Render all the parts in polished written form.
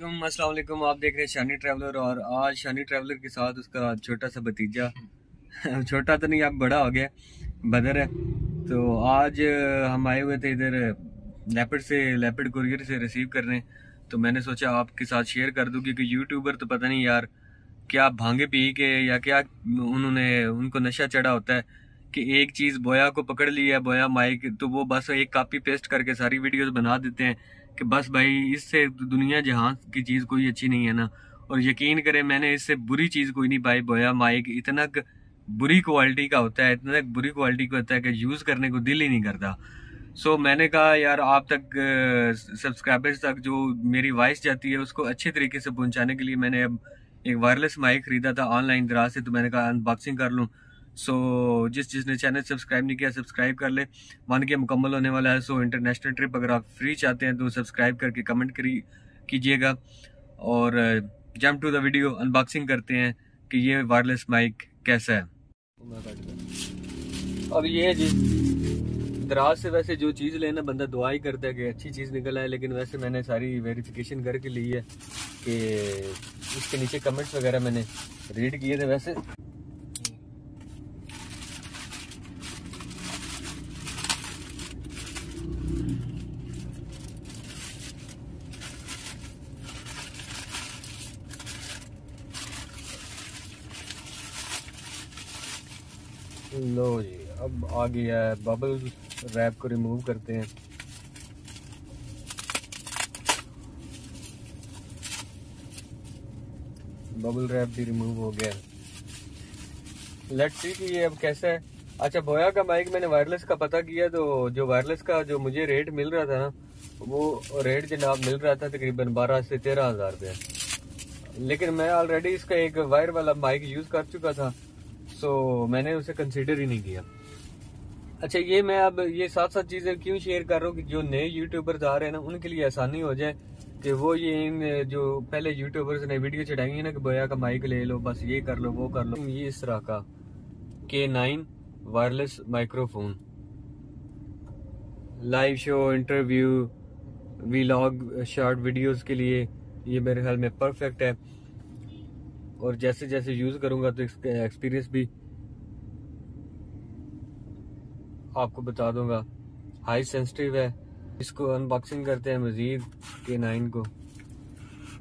वालेकुम, अस्सलाम वालेकुम। आप देख रहे हैं शानी ट्रैवलर और आज शानी ट्रैवलर के साथ उसका छोटा सा भतीजा छोटा तो नहीं, आप बड़ा हो गया, बदर है। तो आज हम आए हुए थे इधर लेपर्ड कुरियर से रिसीव करने, तो मैंने सोचा आपके साथ शेयर कर दूँ क्योंकि यूट्यूबर तो पता नहीं यार क्या भांगे पी के या क्या उनको नशा चढ़ा होता है कि एक चीज़ बोया को पकड़ ली है, बोया माइक, तो वो बस एक कॉपी पेस्ट करके सारी वीडियोस बना देते हैं कि बस भाई इससे दुनिया जहां की चीज़ कोई अच्छी नहीं है ना। और यकीन करें मैंने इससे बुरी चीज़ कोई नहीं पाई। बोया माइक इतना बुरी क्वालिटी का होता है, इतना बुरी क्वालिटी का होता है कि यूज़ करने को दिल ही नहीं करता। सो मैंने कहा यार आप तक सब्सक्राइबर्स तक जो मेरी वॉइस जाती है उसको अच्छे तरीके से पहुँचाने के लिए मैंने अब एक वायरलेस माइक ख़रीदा था ऑनलाइन दराज से, तो मैंने कहा अनबॉक्सिंग कर लूँ। सो जिसने चैनल सब्सक्राइब नहीं किया सब्सक्राइब कर ले, मान के मुकम्मल होने वाला है। सो इंटरनेशनल ट्रिप अगर आप फ्री चाहते हैं तो सब्सक्राइब करके कमेंट कीजिएगा। और jump to the video, unboxing करते हैं कि ये वायरलेस माइक कैसा है। अब ये जी दराज से वैसे जो चीज़ लेना बंदा दुआ ही करता है कि अच्छी चीज़ निकल आए, लेकिन वैसे मैंने सारी वेरिफिकेशन करके ली है कि इसके नीचे कमेंट्स वगैरह मैंने रीड किए थे। वैसे लो जी अब आ गया है, बबल रैप को रिमूव करते हैं। बबल रैप भी रिमूव हो गया। लेट्स सी कि ये अब कैसा है। अच्छा, बोया का माइक मैंने वायरलेस का पता किया, तो जो वायरलेस का जो मुझे रेट मिल रहा था ना, वो रेट जनाब मिल रहा था तकरीबन 12 से 13 हज़ार रुपये। लेकिन मैं ऑलरेडी इसका एक वायर वाला माइक यूज़ कर चुका था, सो मैंने उसे कंसीडर ही नहीं किया। अच्छा, ये मैं अब ये साथ साथ चीज़ें क्यों शेयर कर रहा हूँ कि जो नए यूट्यूबर्स आ रहे हैं ना उनके लिए आसानी हो जाए कि वो ये इन जो पहले यूट्यूबर्स ने वीडियो चढ़ाएंगे ना कि बोया का माइक ले लो, बस ये कर लो वो कर लो, ये इस तरह का K9 wireless microphone live show, interview, vlog, short videos के लिए ये मेरे ख्याल में परफेक्ट है। और जैसे जैसे यूज़ करूंगा तो इसका एक्सपीरियंस भी आपको बता दूंगा। हाई सेंसिटिव है। इसको अनबॉक्सिंग करते हैं मज़ीद K9 को।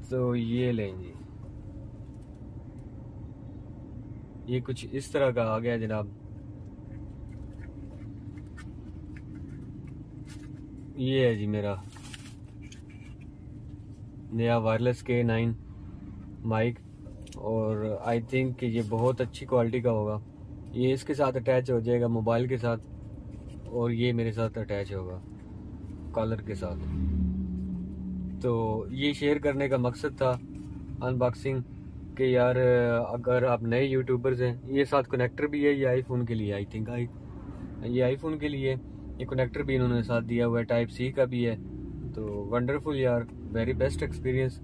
तो ये लें जी, ये कुछ इस तरह का आ गया जनाब। ये है जी मेरा नया वायरलेस K9 माइक और आई थिंक ये बहुत अच्छी क्वालिटी का होगा। ये इसके साथ अटैच हो जाएगा मोबाइल के साथ, और ये मेरे साथ अटैच होगा कॉलर के साथ। तो ये शेयर करने का मकसद था अनबॉक्सिंग कि यार अगर आप नए यूट्यूबर्स हैं, ये साथ कनेक्टर भी है, ये आईफोन के लिए, आई थिंक ये आईफोन के लिए ये कनेक्टर भी इन्होंने साथ दिया हुआ है, Type-C का भी है। तो वंडरफुल यार, वेरी बेस्ट एक्सपीरियंस।